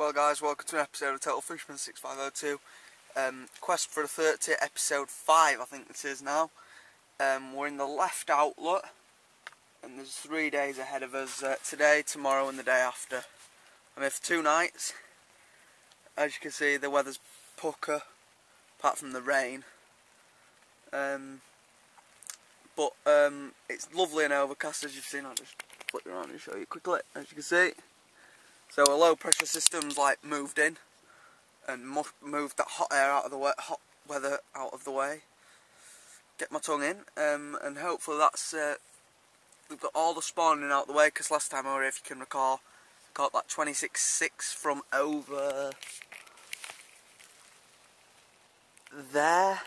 Well guys, welcome to an episode of TotalFisherman6502. Quest for the 30, episode 5 I think this is now. We're in the left outlet and there's 3 days ahead of us, today, tomorrow and the day after. I'm here for 2 nights. As you can see, the weather's pucker apart from the rain. But it's lovely and overcast, as you've seen. I'll just flip it around and show you quickly, as you can see. So a low pressure system's like moved in and moved that hot air out of the way, hot weather out of the way. Get my tongue in, and hopefully that's we've got all the spawning out of the way, because last time I were here, if you can recall, I caught that 26.6 from over there,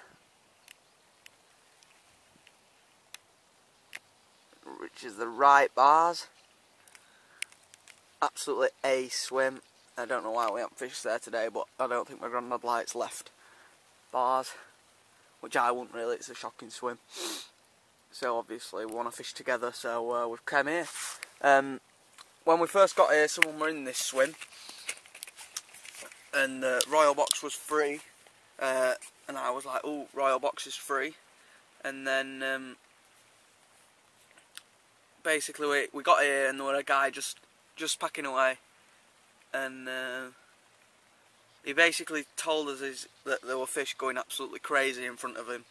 which is the right bars. Absolutely a swim. I don't know why we haven't fished there today, but I don't think my granddad likes left bars, which I wouldn't really. It's a shocking swim. So obviously we want to fish together, so we've come here. When we first got here, someone were in this swim and the Royal Box was free, and I was like, oh, Royal Box is free. And then basically we got here and there were a guy just packing away, and he basically told us that there were fish going absolutely crazy in front of him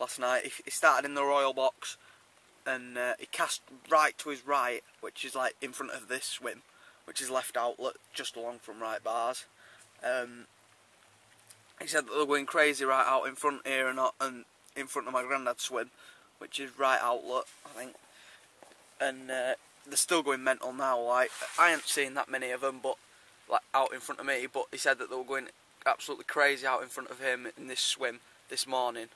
last night. He started in the Royal Box and he cast right to his right, which is like in front of this swim, which is left outlet, just along from right bars. He said that they were going crazy right out in front here and in front of my granddad's swim, which is right outlet, I think. And they're still going mental now. Like, I ain't seen that many of them, but like out in front of me. But he said that they were going absolutely crazy out in front of him in this swim this morning.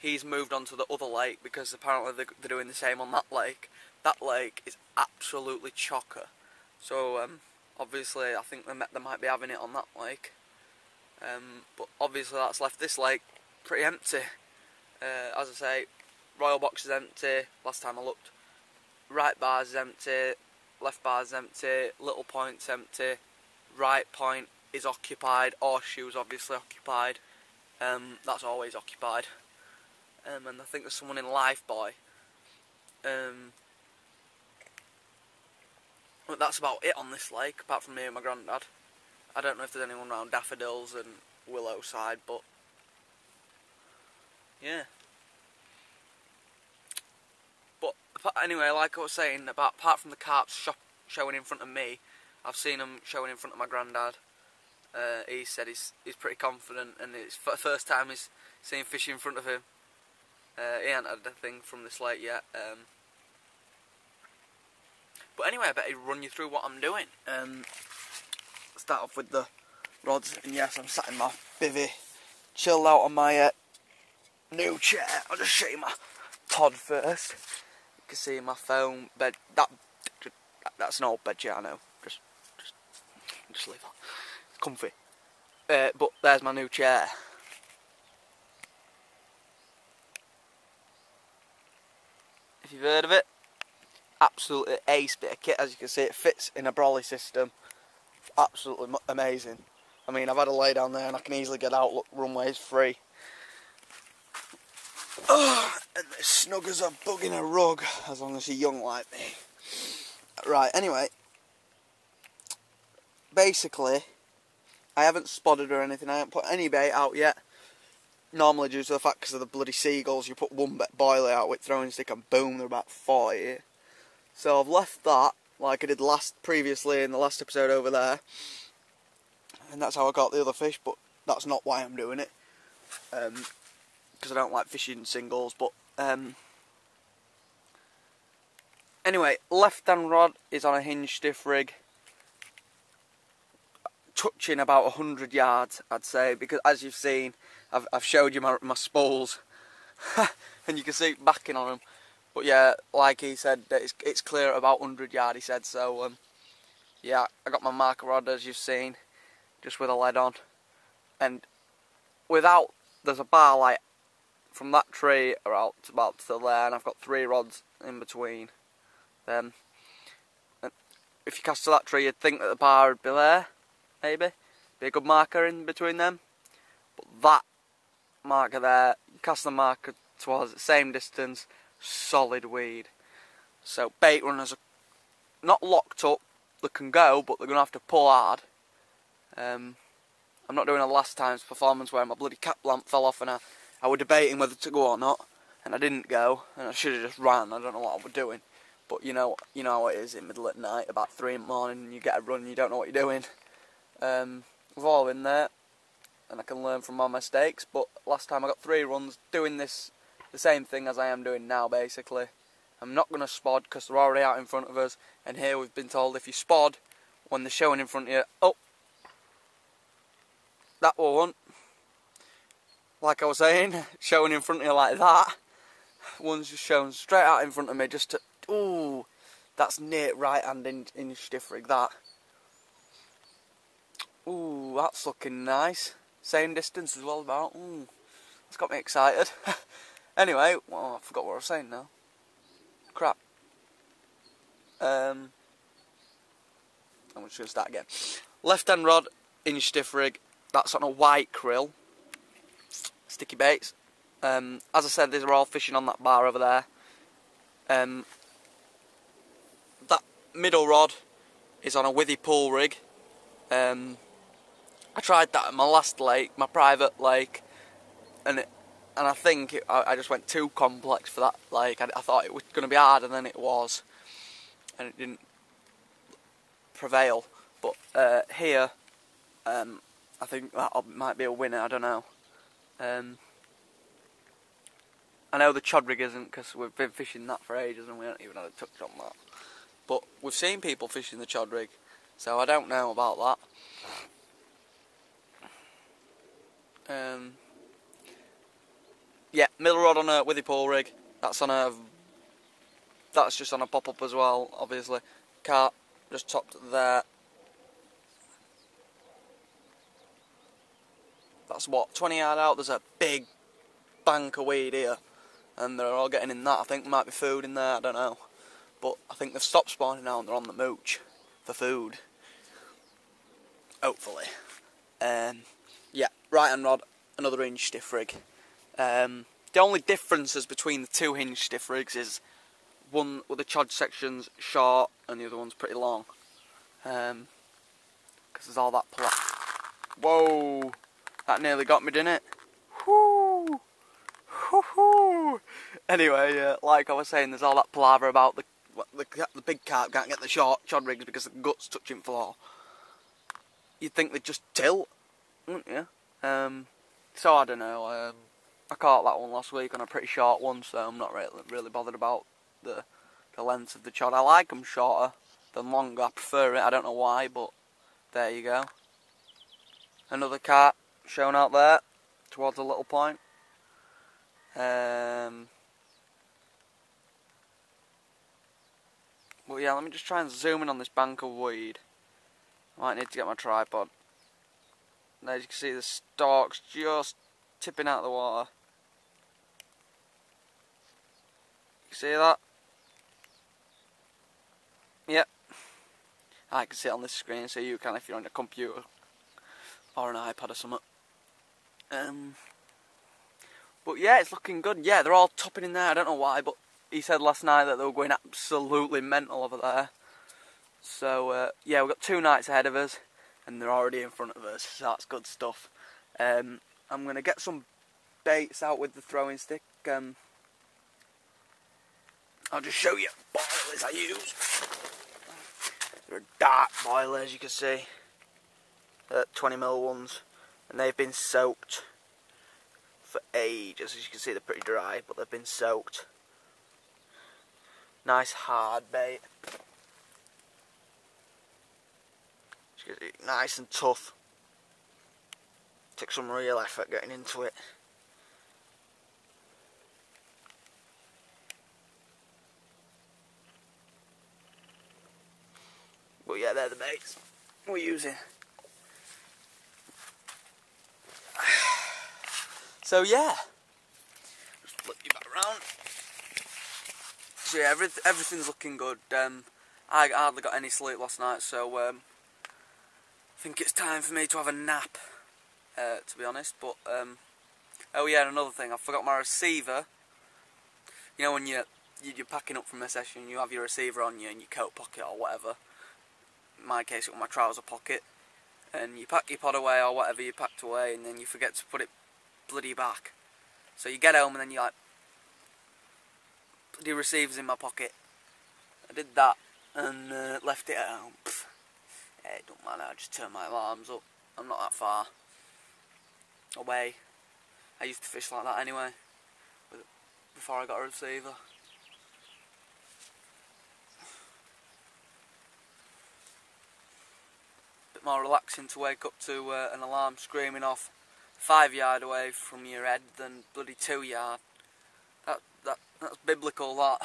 He's moved on to the other lake because apparently they're doing the same on that lake. That lake is absolutely chocker. So obviously, I think they might be having it on that lake. But obviously, that's left this lake pretty empty. As I say, Royal Box is empty. Last time I looked. Right bars is empty, left bars is empty, little point's empty, right point is occupied, Horseshoe's obviously occupied, that's always occupied, and I think there's someone in Lifeboy. But that's about it on this lake, apart from me and my granddad. I don't know if there's anyone around Daffodils and Willow Side, but yeah. Anyway, like I was saying, apart from the carps showing in front of me, I've seen them showing in front of my granddad. He said he's pretty confident, and it's the first time he's seen fish in front of him. He ain't had a thing from this lake yet. But anyway, I better run you through what I'm doing. Start off with the rods, and yes, I'm sat in my bivvy, chilled out on my new chair. I'll just show you my Todd first. You can see my phone bed. That's an old bed, yeah, I know. Just leave that. It's comfy. But there's my new chair. If you've heard of it, absolutely ace bit of kit. As you can see, it fits in a brolly system. Absolutely amazing. I mean, I've had a lay down there, and I can easily get out. Look, runway's free. Oh, and they're snug as a bug in a rug, as long as you're young like me. Right, anyway, basically, I haven't spotted or anything, I haven't put any bait out yet. Normally, due to the fact, because of the bloody seagulls, you put one boiler out with throwing stick and boom, they're about 40. So I've left that, like I did previously in the last episode over there. And that's how I got the other fish, but that's not why I'm doing it. Because I don't like fishing singles, but anyway, left hand rod is on a hinge stiff rig, touching about 100 yards, I'd say, because as you've seen, I've showed you my spools, and you can see backing on them. But yeah, like he said, it's clear at about 100 yards. He said so. Yeah, I got my marker rod, as you've seen, just with a lead on, and without. There's a bar light from that tree out about to there, and I've got 3 rods in between them. And if you cast to that tree, you'd think that the bar would be there, maybe. Be a good marker in between them. But that marker there, cast the marker towards the same distance, solid weed. So bait runners are not locked up, they can go, but they're going to have to pull hard. I'm not doing a last time's performance where my bloody cap lamp fell off and I were debating whether to go or not, and I didn't go, and I should have just ran. I don't know what I was doing. But you know how it is in the middle of the night, about 3 in the morning, and you get a run and you don't know what you're doing. We've all been there, and I can learn from my mistakes, but last time I got 3 runs doing this, the same thing as I am doing now, basically. I'm not going to spod, because they're already out in front of us, and here we've been told if you spod, when they're showing in front of you, oh, that will hunt. Like I was saying, showing in front of you like that, one's just shown straight out in front of me, just to, ooh, that's near right hand in stiff rig, that. Ooh, that's looking nice. Same distance as well, about. Ooh, that's got me excited. Anyway, well, I forgot what I was saying now. Crap. I'm just going to start again. Left hand rod, hinge stiff rig. That's on a white krill. Sticky baits. As I said, these are all fishing on that bar over there. That middle rod is on a Withy pool rig. I tried that at my last lake, my private lake, and I think I just went too complex for that lake. I thought it was going to be harder than it was, and it didn't prevail. But here, I think that might be a winner, I don't know. I know the chod rig isn't, because we've been fishing that for ages and we haven't even had a touch on that. But we've seen people fishing the chod rig, so I don't know about that. Yeah, middle rod on a Withy pool rig. That's just on a pop up as well, obviously. Carp just topped there. That's what, 20 yard out. There's a big bank of weed here, and they're all getting in that. I think there might be food in there. I don't know, but I think they've stopped spawning now and they're on the mooch for food. Hopefully. Yeah, right hand rod, another hinge stiff rig. The only differences between the two hinge stiff rigs is one with the chod section's short and the other one's pretty long, because there's all that plat. Whoa, that nearly got me, didn't it? Whoo, hoo hoo. Anyway, like I was saying, there's all that palaver about the big carp can't get the short chod rigs because the gut's touching floor. You'd think they'd just tilt, wouldn't you? So I don't know. I caught that one last week on a pretty short one, so I'm not really bothered about the length of the chod. I like them shorter than longer. I prefer it. I don't know why, but there you go. Another carp shown out there towards a little point. Well, yeah, let me just try and zoom in on this bank of weed. I might need to get my tripod. And as you can see, the stalks just tipping out of the water. You see that? Yep. I can see it on this screen, so you can if you're on your computer or an iPad or something. But yeah, it's looking good. Yeah, they're all topping in there. I don't know why, but he said last night that they were going absolutely mental over there. So yeah, we've got 2 nights ahead of us, and they're already in front of us. So that's good stuff. I'm going to get some baits out with the throwing stick. I'll just show you boilers I use. They're dark boilers, you can see. 20mm ones. And they've been soaked for ages. As you can see, they're pretty dry, but they've been soaked. Nice hard bait. Nice and tough. Took some real effort getting into it. But yeah, they're the baits we're using. So yeah, just flip you back around. So yeah, everything's looking good. I hardly got any sleep last night, so think it's time for me to have a nap, to be honest. But oh yeah, and another thing, I forgot my receiver. You know, when you're packing up from a session, you have your receiver on you in your coat pocket or whatever. In my case, it was my trouser pocket. And you pack your pod away or whatever you packed away, and then you forget to put it bloody back. So you get home and then you're like, bloody receiver's in my pocket. I did that and left it at home. Pfft. Yeah, it don't matter, I just turn my alarms up. I'm not that far away. I used to fish like that anyway, before I got a receiver. Bit more relaxing to wake up to an alarm screaming off 5 yards away from your head than bloody 2 yards. That's biblical, that.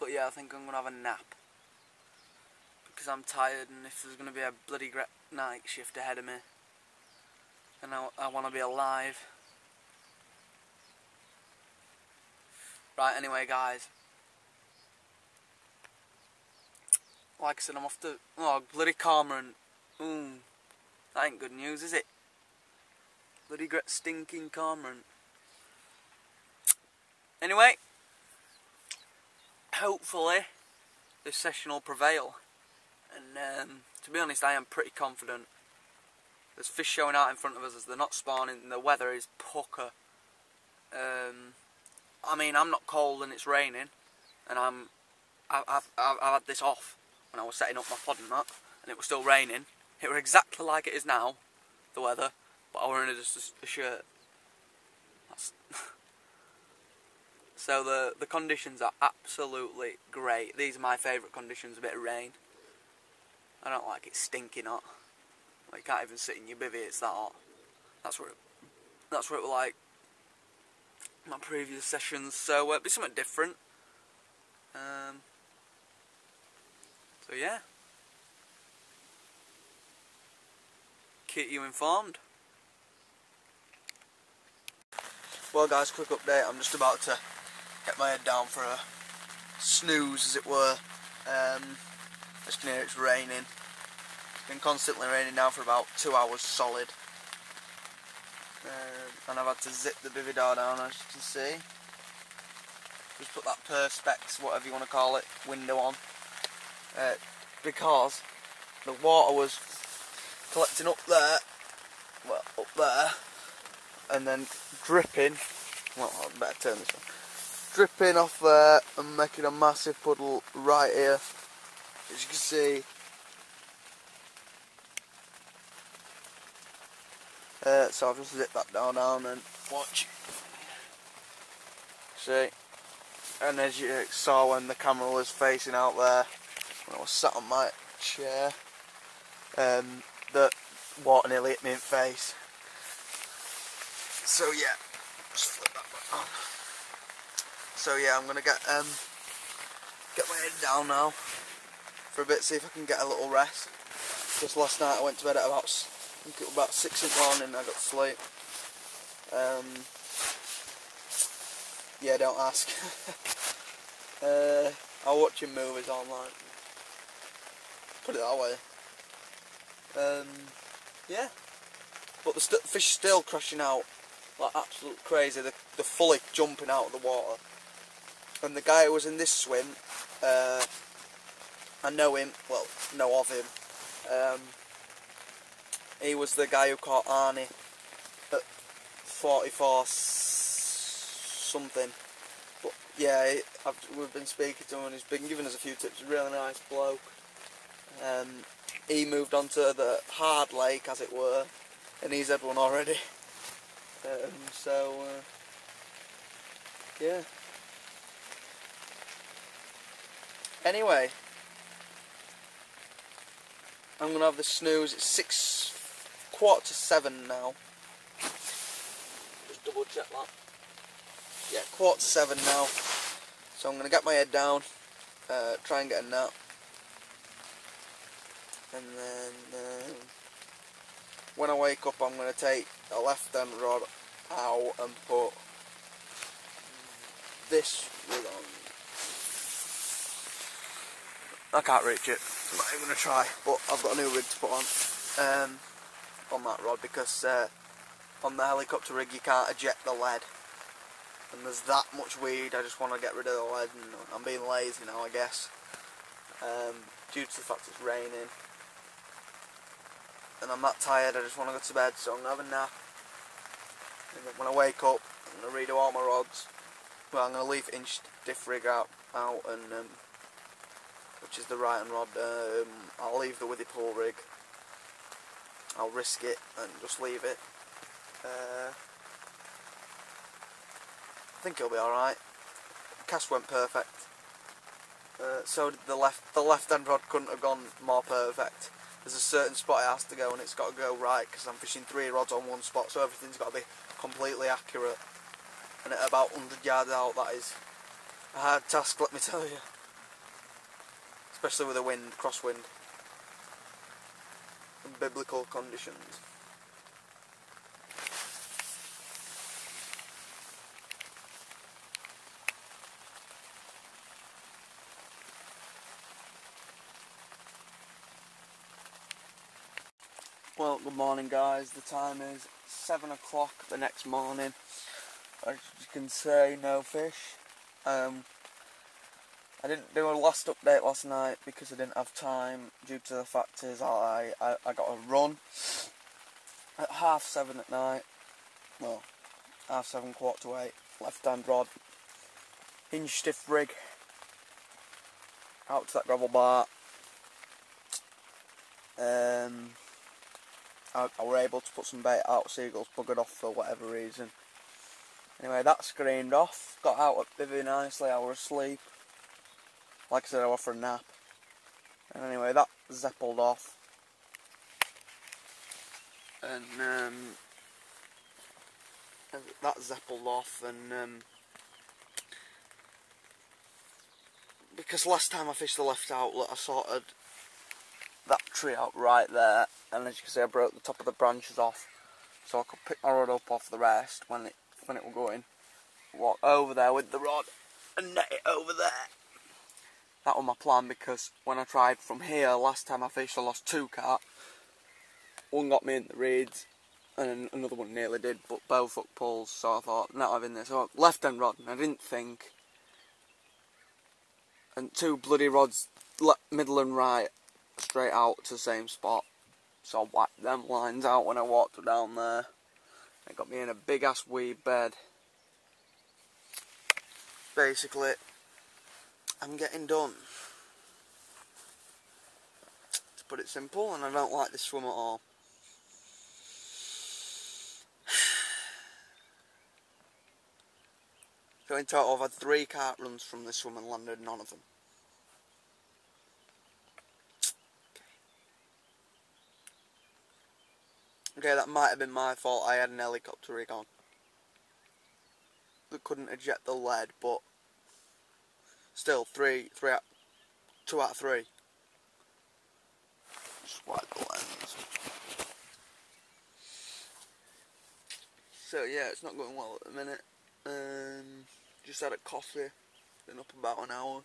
But yeah, I think I'm going to have a nap, because I'm tired, and if there's going to be a bloody night shift ahead of me, and I want to be alive. Right, anyway guys, like I said, I'm off to, oh, bloody cormorant. That ain't good news, is it? Bloody stinking cormorant. Anyway, hopefully this session will prevail, and to be honest, I am pretty confident. There's fish showing out in front of us as they're not spawning, and the weather is pucker. I mean, I'm not cold and it's raining, and I've had this off when I was setting up my pod and that, and it was still raining. It were exactly like it is now, the weather, but I were in just a shirt. That's so the conditions are absolutely great. These are my favourite conditions, a bit of rain. I don't like it stinking hot. Like, you can't even sit in your bivvy, it's that hot. That's what it was like my previous sessions, so it'd be something different. So yeah, keep you informed. Well guys, quick update, I'm just about to get my head down for a snooze, as it were. Just near, it's raining. Been constantly raining now for about 2 hours solid, and I've had to zip the bivvy door down, as you can see. Just put that perspex, whatever you want to call it, window on, because the water was collecting up there, well, up there, and then dripping. Well, I'd better turn this one. Dripping off there and making a massive puddle right here, as you can see. So I've just zipped that down and watch. See? And as you saw when the camera was facing out there, when I was sat on my chair, the water nearly hit me in the face. So yeah, just flip that back on. So yeah, I'm gonna get my head down now for a bit, see if I can get a little rest. Just last night I went to bed at about 6 in the morning, I got to sleep. Yeah, don't ask. I'm watching movies online. Put it that way. Yeah. But the fish still crashing out like absolute crazy. They're fully jumping out of the water. And the guy who was in this swim, I know him, well, know of him. He was the guy who caught Arnie at 44 something. But yeah, we've been speaking to him and he's been giving us a few tips. Really nice bloke. He moved on to the hard lake, as it were, and he's had one already. Yeah. Anyway, I'm gonna have the snooze. It's 6:45 now. Just double check that. Yeah, 7:15 now. So I'm gonna get my head down, try and get a nap, and then when I wake up, I'm gonna take a left-hand rod out and put this rig on. I can't reach it, I'm not even going to try, but I've got a new rig to put on that rod, because on the helicopter rig you can't eject the lead, and there's that much weed. I just want to get rid of the lead, and I'm being lazy now, I guess, due to the fact it's raining, and I'm that tired, I just want to go to bed, so I'm going to have a nap, and when I wake up, I'm going to redo all my rods. Well, I'm going to leave hinge stiff rig out and which is the right hand rod. I'll leave the Withy pool rig. I'll risk it and just leave it. I think it'll be all right. Cast went perfect. So did the left hand rod. Couldn't have gone more perfect. There's a certain spot it has to go, and it's got to go right, because I'm fishing 3 rods on one spot, so everything's got to be completely accurate. And at about 100 yards out, that is a hard task, let me tell you. Especially with the wind, crosswind, and biblical conditions. Well, good morning, guys. The time is 7 o'clock the next morning. As you can see, no fish. I didn't do a last update last night because I didn't have time, due to the fact is I got a run at 7:30 at night. Well, 7:30, 7:45. Left hand rod, hinge stiff rig, out to that gravel bar. I were able to put some bait out. Seagulls buggered off for whatever reason. Anyway, that screened off, got out at Bivvy nicely. I was asleep, like I said, I was for a nap, and anyway, that zeppled off, and because last time I fished the left outlet, I sorted that tree out right there, and as you can see, I broke the top of the branches off, so I could pick my rod up off the rest when it will go in, walk over there with the rod and net it over there. That was my plan, because when I tried from here last time I fished, I lost 2 carp. One got me in the reeds and another one nearly did, but both hook pulls, so I thought, not having this. So left hand rod, and I didn't think, and 2 bloody rods middle and right straight out to the same spot, so I whacked them lines out when I walked down there. It got me in a big ass weed bed. Basically, I'm getting done, to put it simple, and I don't like this swim at all. So in total, I've had 3 carp runs from this swim and landed none of them. Okay, that might have been my fault. I had an helicopter rig on that couldn't eject the lead, but still, 2 out of 3. Just wipe the lens. So yeah, it's not going well at the minute. Just had a coffee, been up about an hour.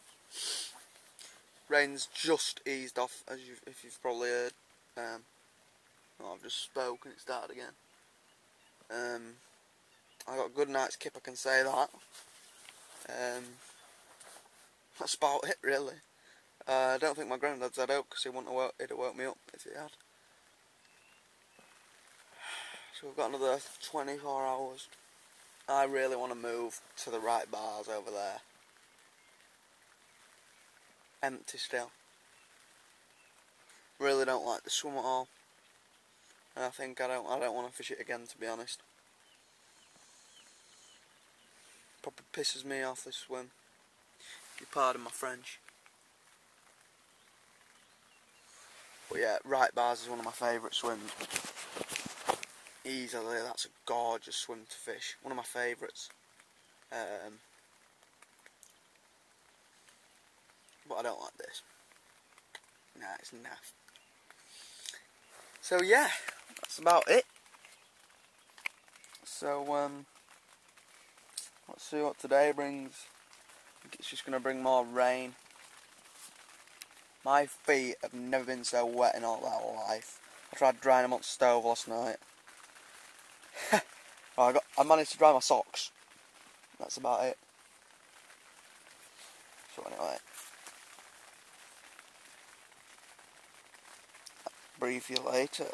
Rain's just eased off, if you've probably heard. Oh, I've just spoken, it started again. I got a good night's kip, I can say that. That's about it, really. I don't think my granddad's had out, because he wouldn't have woke me up if he had. So we've got another 24 hours. I really want to move to the right bars over there. Empty still. Really don't like the swim at all. I think I don't want to fish it again, to be honest. Probably pisses me off, this swim. If you pardon my French. But yeah, right bars is one of my favourite swims. Easily, that's a gorgeous swim to fish. One of my favourites. But I don't like this. Nah, it's naff. So yeah. That's about it. So let's see what today brings. I think it's just going to bring more rain. My feet have never been so wet in all that life. I tried drying them on the stove last night. I managed to dry my socks. That's about it. So anyway, I'll brief you later.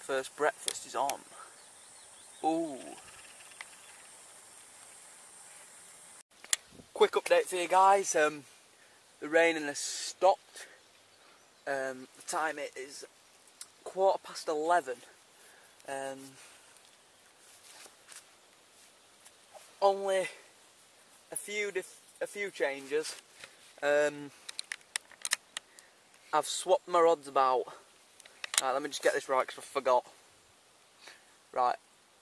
First breakfast is on. Ooh. Quick update for you guys. The raining has stopped. The time it is 11:15. Only a few changes. I've swapped my rods about. Right, let me just get this right because I forgot. Right,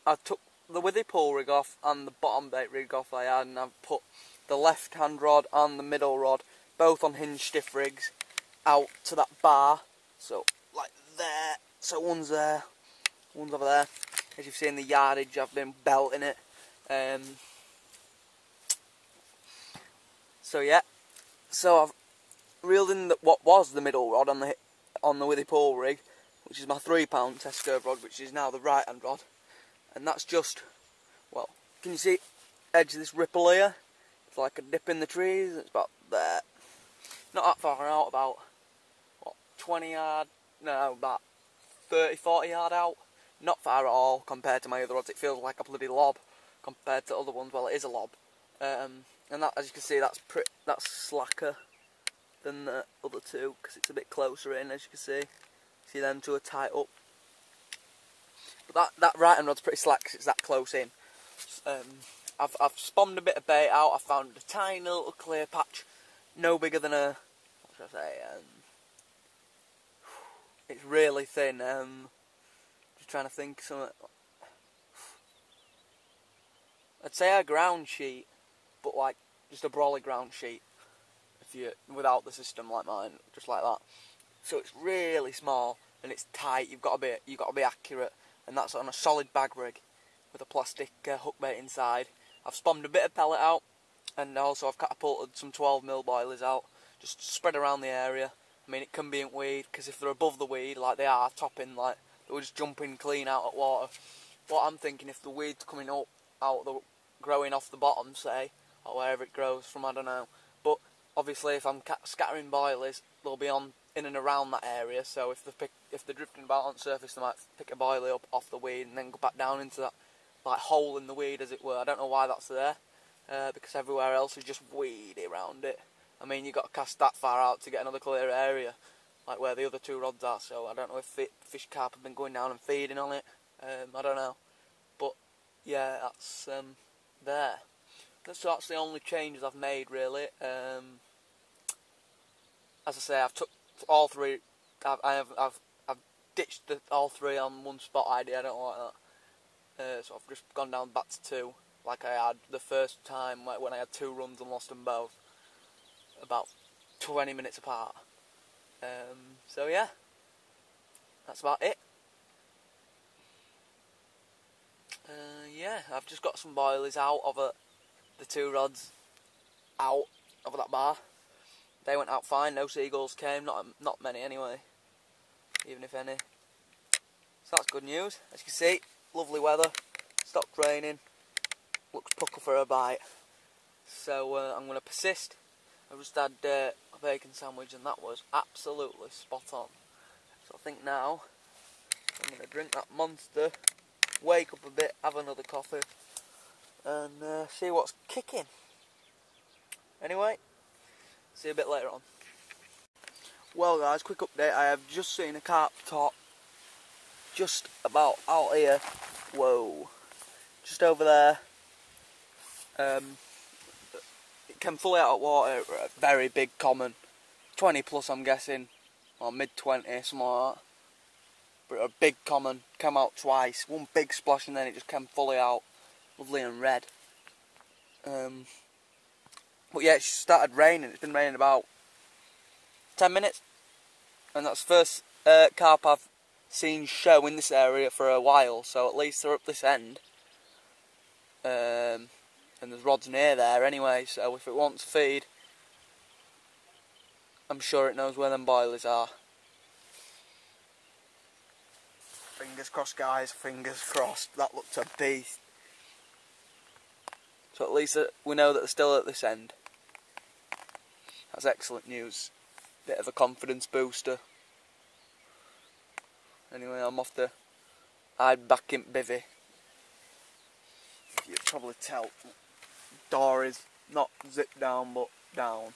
I took the Withy pool rig off and the bottom bait rig off I had, and I've put the left hand rod and the middle rod, both on hinge stiff rigs, out to that bar. So, like there. So one's there, one's over there. As you've seen the yardage, I've been belting it. So yeah, so I've reeled in what was the middle rod on the Withy pool rig, which is my 3-pound test curve rod, which is now the right hand rod. And that's just, well, can you see edge of this ripple here? It's like a dip in the trees. It's about there, not that far out, about what, 20 yard, no, about 30, 40 yard out. Not far at all compared to my other rods. It feels like a bloody lob compared to other ones. Well, it is a lob. And that, as you can see, that's slacker than the other two because it's a bit closer in, as you can see. See them two are tight up, but that right hand rod's pretty slack because it's that close in. I've spawned a bit of bait out. I found a tiny little clear patch, no bigger than a, what should I say? It's really thin. Just trying to think something. I'd say a ground sheet, but like just a brawly ground sheet, if you without the system like mine, just like that. So it's really small and it's tight. You've got to be accurate, and that's on a solid bag rig with a plastic hook bait inside. I've spawned a bit of pellet out, and also I've catapulted some 12mm boilies out, just spread around the area. I mean, it can be in weed because if they're above the weed, like they are topping, like they were just jumping clean out at water. What I'm thinking, if the weed's coming up out the growing off the bottom, say, or wherever it grows from, I don't know. But obviously, if I'm scattering boilies, they'll be on in and around that area, so if they're drifting about on the surface, they might pick a boilie up off the weed and then go back down into that like hole in the weed, as it were. I don't know why that's there, because everywhere else is just weedy around it. I mean, you've got to cast that far out to get another clear area, like where the other two rods are. So I don't know if fish carp have been going down and feeding on it. I don't know, but yeah, that's there. So that's the only changes I've made really. As I say, I've took all three. I've ditched all three on one spot idea. I don't like that. So I've just gone down back to two, like I had the first time, like when I had two runs and lost them both, about 20 minutes apart. So yeah, that's about it. Yeah, I've just got some boilies out of the two rods out of that bar. They went out fine. No seagulls came, not many anyway, even if any. So that's good news. As you can see, lovely weather. Stopped raining. Looks pucker for a bite. So I'm going to persist. I just had a bacon sandwich, and that was absolutely spot on. So I think now I'm going to drink that monster, wake up a bit, have another coffee, and see what's kicking. Anyway. See you a bit later on. Well guys, quick update. I have just seen a carp top just about out here. Whoa. Just over there. can fully out of water, very big common, 20 plus I'm guessing, or mid-20, something like that. But a big common, came out twice, one big splash and then it just came fully out, lovely and red. But yeah, it started raining, it's been raining about 10 minutes. And that's the first carp I've seen show in this area for a while, so at least they're up this end. And there's rods near there anyway, so if it wants feed, I'm sure it knows where them boilies are. Fingers crossed guys, fingers crossed, that looked a beast. So at least we know that they're still at this end. That's excellent news. Bit of a confidence booster. Anyway, I'm off to hide back in bivvy. You can probably tell, door is not zipped down but down.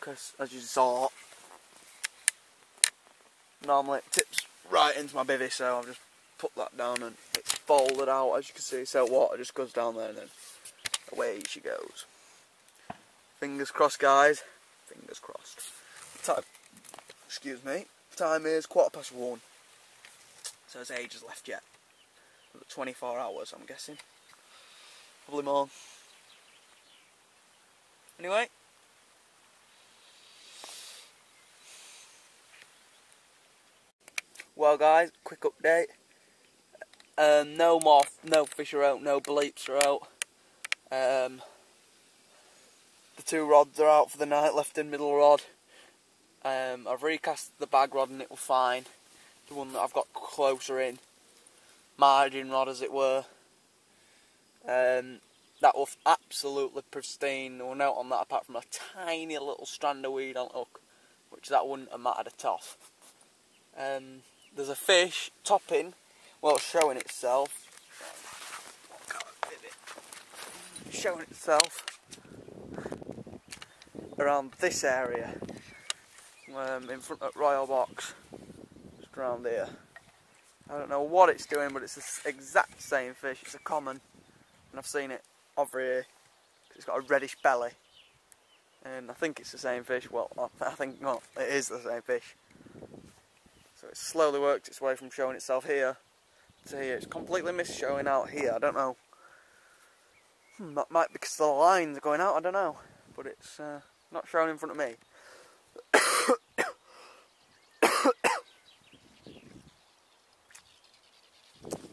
Because as you saw, normally it tips right into my bivvy, so I've just put that down and it's folded out as you can see, so water just goes down there and then away she goes. Fingers crossed guys, fingers crossed. Excuse me, time is 1:15, so there's ages left yet. 24 hours I'm guessing, probably more. Anyway, well guys, quick update. No fish are out, no bleeps are out. The two rods are out for the night, left and middle rod. I've recast the bag rod and it was fine. The one that I've got closer in, margin rod as it were, that was absolutely pristine. There was no on that apart from a tiny little strand of weed on hook, which that wouldn't have mattered at all. There's a fish topping, well, showing itself. Showing itself around this area, in front of Royal Box, just around here. I don't know what it's doing, but it's the exact same fish. It's a common, and I've seen it over here. It's got a reddish belly, and I think it's the same fish. Well, I think it is the same fish. So it's slowly worked its way from showing itself here to here. It's completely missed showing out here. I don't know. That might be because the lines are going out. I don't know, but it's not showing in front of me.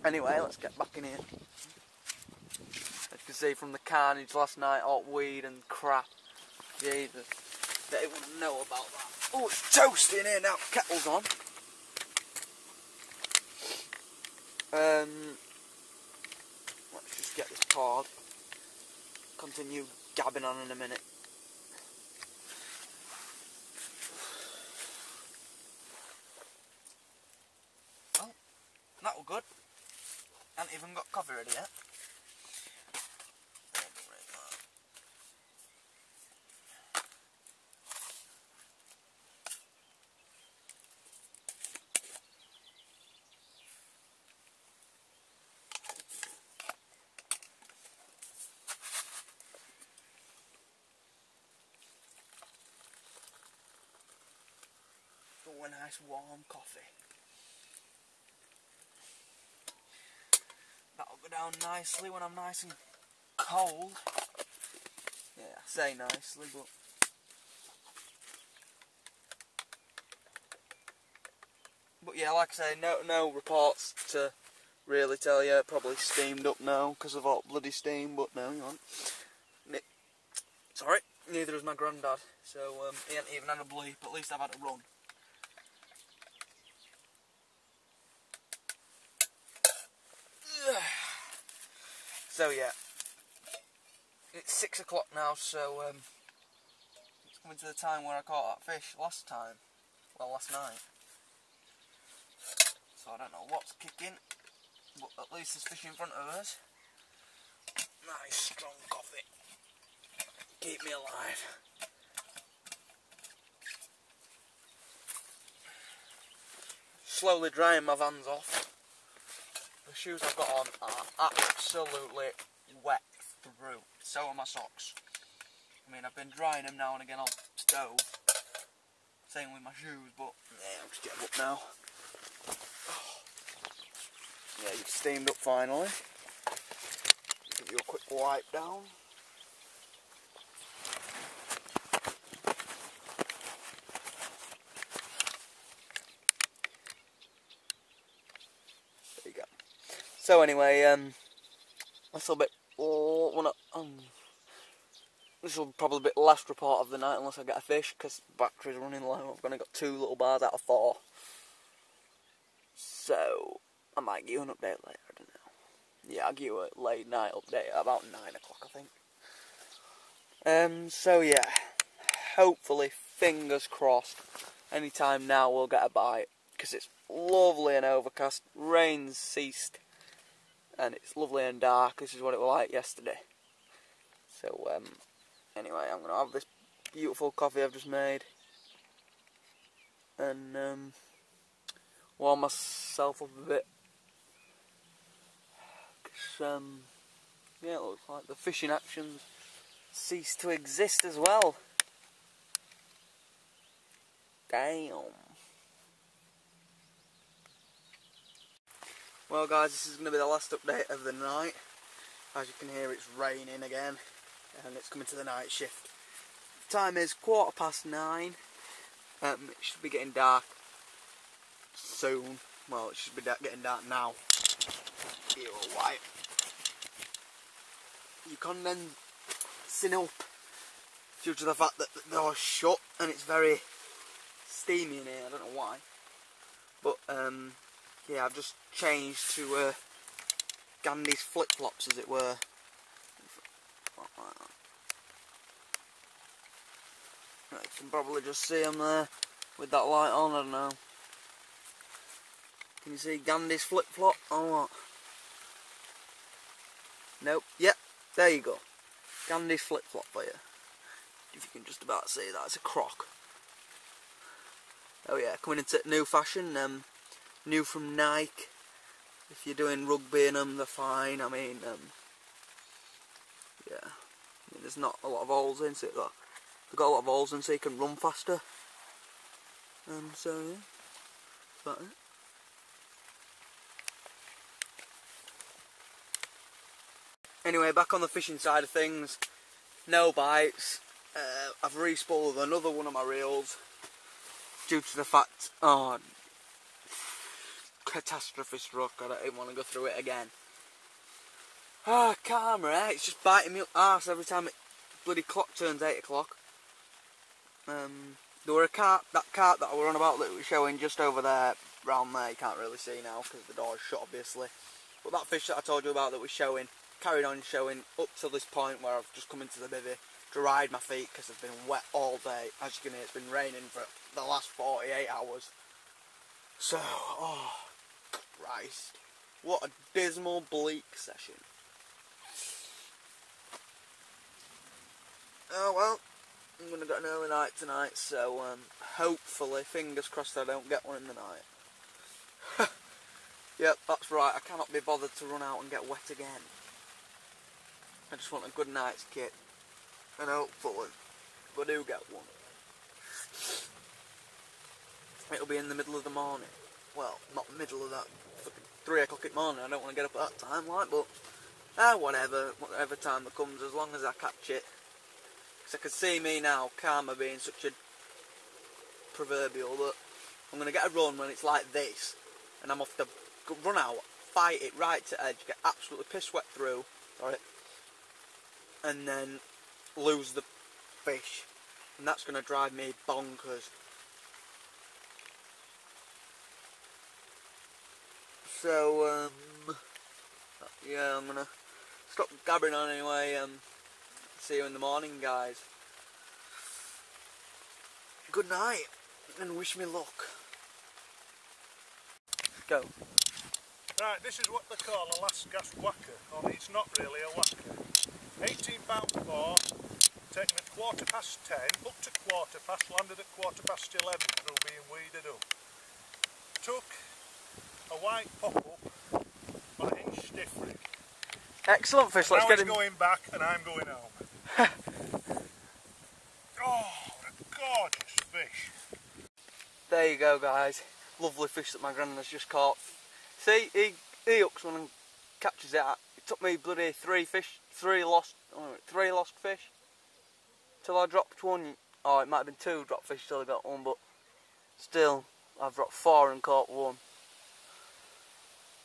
Anyway, let's get back in here. As you can see from the carnage last night, all weed and crap. Jesus, they wouldn't know about that. Oh, it's toasty in here now. Kettle's on. Let's just get this card. Continue gabbing on in a minute. Well, that was good. I haven't even got coffee ready yet. Oh, a nice warm coffee. That'll go down nicely when I'm nice and cold. Yeah, I say nicely, but yeah, like I say, no reports to really tell you. Probably steamed up now because of all bloody steam, but no, you aren't. Sorry, neither is my granddad, so he ain't even had a bleep. At least I've had a run. So yeah, it's 6 o'clock now, so it's coming to the time where I caught that fish last time, well, last night. So I don't know what's kicking, but at least there's fish in front of us. Nice strong coffee, keep me alive. Slowly drying my Vans off. The shoes I've got on are absolutely wet through, so are my socks. I mean, I've been drying them now and again on the stove. Same with my shoes, but yeah, I'll just get them up now. Yeah, you've steamed up finally. Give you a quick wipe down. There you go. So anyway, this will probably be the last report of the night unless I get a fish, because battery's running low. I've only got 2 little bars out of 4. So I might give you an update later, I don't know. Yeah, I'll give you a late night update at about 9 o'clock, I think. So yeah, hopefully, fingers crossed, any time now we'll get a bite, because it's lovely and overcast, rain's ceased, and it's lovely and dark. This is what it was like yesterday. So anyway, I'm going to have this beautiful coffee I've just made and warm myself up a bit, because yeah, it looks like the fishing actions cease to exist as well. Damn. Well guys, this is going to be the last update of the night. As you can hear, it's raining again and it's coming to the night shift. Time is 9:15. It should be getting dark soon. Well, it should be getting dark now. You're alright. You condensing up due to the fact that the door's shut and it's very steamy in here. I don't know why. But yeah, I've just changed to Gandhi's flip-flops, as it were. You can probably just see them there with that light on, I don't know. Can you see Gandhi's flip-flop or what? Nope. Yep, there you go. Gandhi's flip-flop for you. If you can just about see that, it's a croc. Oh yeah, coming into new fashion, new from Nike. If you're doing rugby in them, they're fine. I mean, yeah. I mean, there's not a lot of holes in, so they've got a lot of holes in, so you can run faster. So yeah, that's about it. Anyway, back on the fishing side of things, no bites. I've re-spooled another one of my reels due to the fact, oh, catastrophe struck. I don't even want to go through it again. Ah, camera, it's just biting me up arse every time it bloody clock turns 8 o'clock. There were a carp, that carp that I were on about that was showing just over there, round there. You can't really see now because the door's shut, obviously. But that fish that I told you about that was showing, carried on showing up to this point where I've just come into the bivvy, dried my feet because they've been wet all day. As you can hear, it's been raining for the last 48 hours. So, oh, Christ, what a dismal, bleak session. Oh well, I'm going to get an early night tonight, so hopefully, fingers crossed I don't get one in the night. Yep, that's right, I cannot be bothered to run out and get wet again. I just want a good night's kit, and hopefully, if I do get one, it'll be in the middle of the morning. Well, not the middle of that fucking 3 o'clock in the morning. I don't want to get up at that time, like, but whatever time it comes, as long as I catch it. Because I can see me now, karma being such a proverbial that I'm going to get a run when it's like this, and I'm off to run out, fight it right to edge, get absolutely piss wet through, sorry, and then lose the fish, and that's going to drive me bonkers. So, yeah, I'm going to stop gabbering on anyway. See you in the morning, guys. Good night, and wish me luck. Go. Right, this is what they call a last gasp whacker, only it's not really a whacker. 18-pound bore, taken at 10:15, up to 15:15, landed at 11:15 through being weeded up. Took a white pop-up by a hinge stiff rig. Excellent fish, let's get him. Now he's going back and I'm going home. There you go, guys. Lovely fish that my grandma's just caught. See, he hooks one and catches it. It took me bloody three lost fish till I dropped one. Oh, it might have been two drop fish till I got one, but still, I've dropped four and caught one.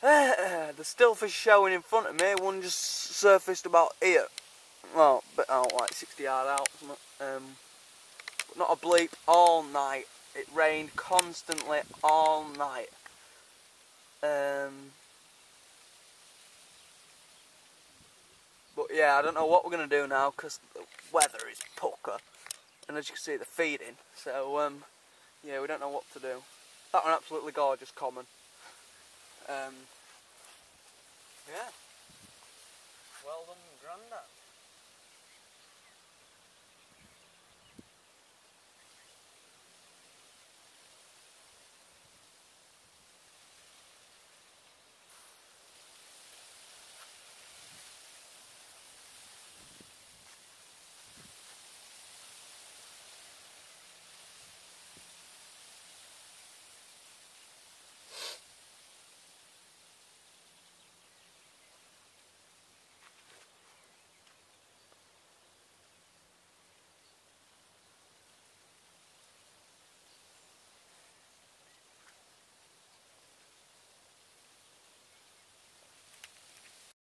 There's still fish showing in front of me. One just surfaced about here. Well, but out like 60 yards out. But not a bleep all night. It rained constantly all night. But yeah, I don't know what we're going to do now because the weather is pucker. And as you can see, they're feeding. So, yeah, we don't know what to do. That one absolutely gorgeous common. Yeah. Well done, Grandad.